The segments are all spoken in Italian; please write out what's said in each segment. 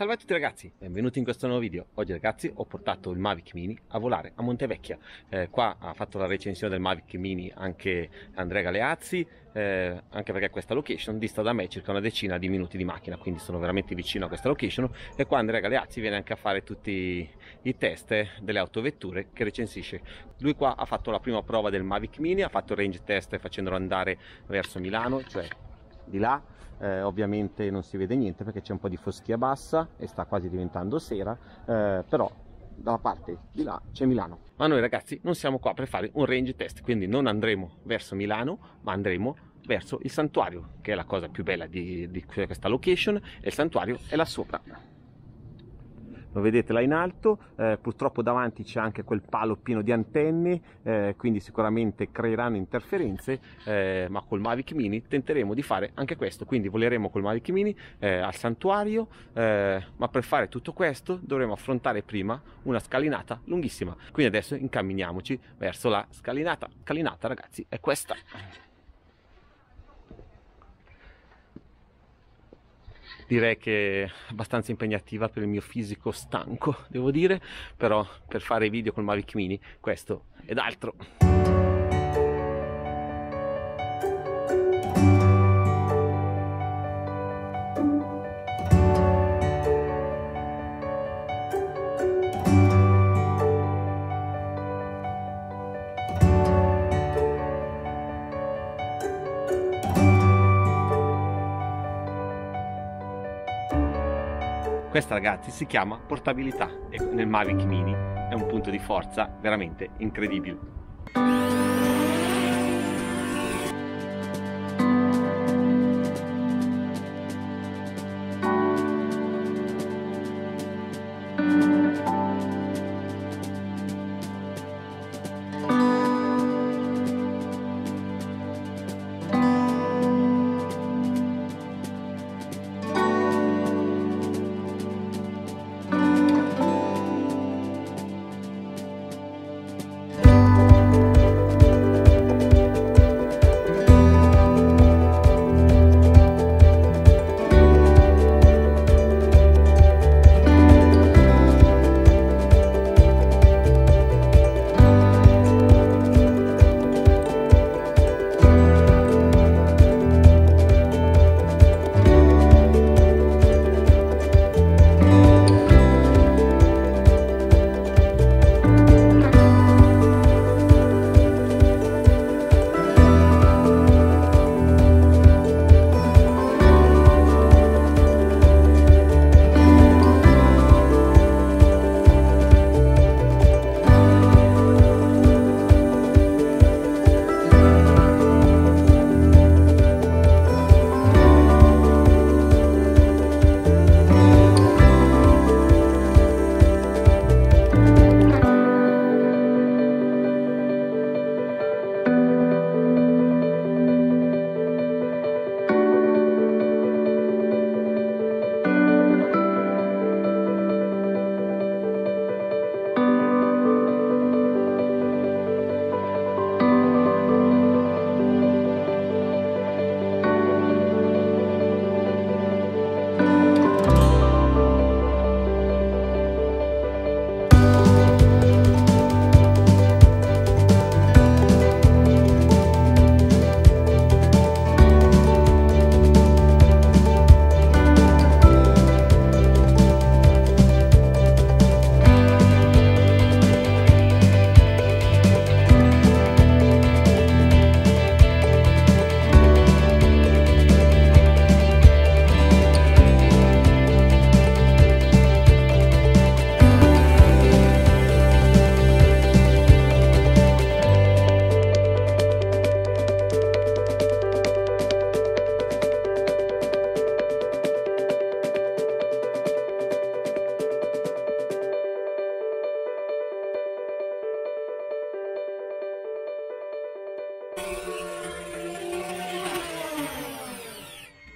Salve a tutti ragazzi, benvenuti in questo nuovo video. Oggi ragazzi ho portato il Mavic Mini a volare a Montevecchia. Qua ha fatto la recensione del Mavic Mini anche Andrea Galeazzi, anche perché questa location dista da me circa una decina di minuti di macchina, quindi sono veramente vicino a questa location, e qua Andrea Galeazzi viene anche a fare tutti i test delle autovetture che recensisce. Lui qua ha fatto la prima prova del Mavic Mini, ha fatto il range test facendolo andare verso Milano, cioè di là. Ovviamente non si vede niente perché c'è un po' di foschia bassa e sta quasi diventando sera, però dalla parte di là c'è Milano. Ma noi ragazzi non siamo qua per fare un range test, quindi non andremo verso Milano, ma andremo verso il santuario, che è la cosa più bella di questa location, e il santuario è là sopra. Lo vedete là in alto, purtroppo davanti c'è anche quel palo pieno di antenne, quindi sicuramente creeranno interferenze, ma col Mavic Mini tenteremo di fare anche questo, quindi voleremo col Mavic Mini al santuario, ma per fare tutto questo dovremo affrontare prima una scalinata lunghissima, quindi adesso incamminiamoci verso la scalinata. Scalinata ragazzi è questa. Direi che è abbastanza impegnativa per il mio fisico stanco, devo dire, però per fare video col Mavic Mini questo ed altro. Questa ragazzi si chiama portabilità e nel Mavic Mini è un punto di forza veramente incredibile.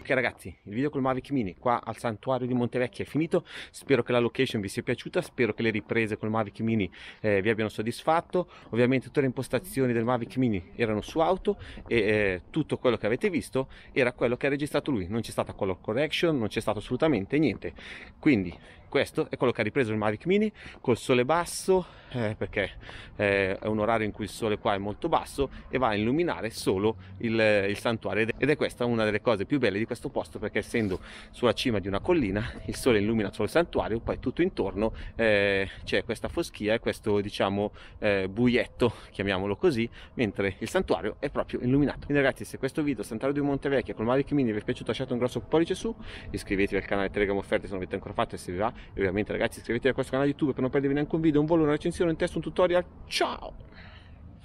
Ok ragazzi, il video col Mavic Mini qua al santuario di Montevecchia è finito. Spero che la location vi sia piaciuta, spero che le riprese col Mavic Mini vi abbiano soddisfatto. Ovviamente tutte le impostazioni del Mavic Mini erano su auto e tutto quello che avete visto era quello che ha registrato lui, non c'è stata color correction, non c'è stato assolutamente niente. Quindi questo è quello che ha ripreso il Mavic Mini col sole basso, perché è un orario in cui il sole qua è molto basso e va a illuminare solo il santuario, ed è questa una delle cose più belle di questo posto, perché essendo sulla cima di una collina il sole illumina solo il santuario, poi tutto intorno c'è questa foschia e questo, diciamo, buietto, chiamiamolo così, mentre il santuario è proprio illuminato. Quindi ragazzi, se questo video santuario di Montevecchia col Mavic Mini vi è piaciuto lasciate un grosso pollice su, iscrivetevi al canale Telegram offerte se non l'avete ancora fatto e se vi va, e ovviamente ragazzi iscrivetevi a questo canale YouTube per non perdervi neanche un video, un volo, una recensione, un test, un tutorial. Ciao!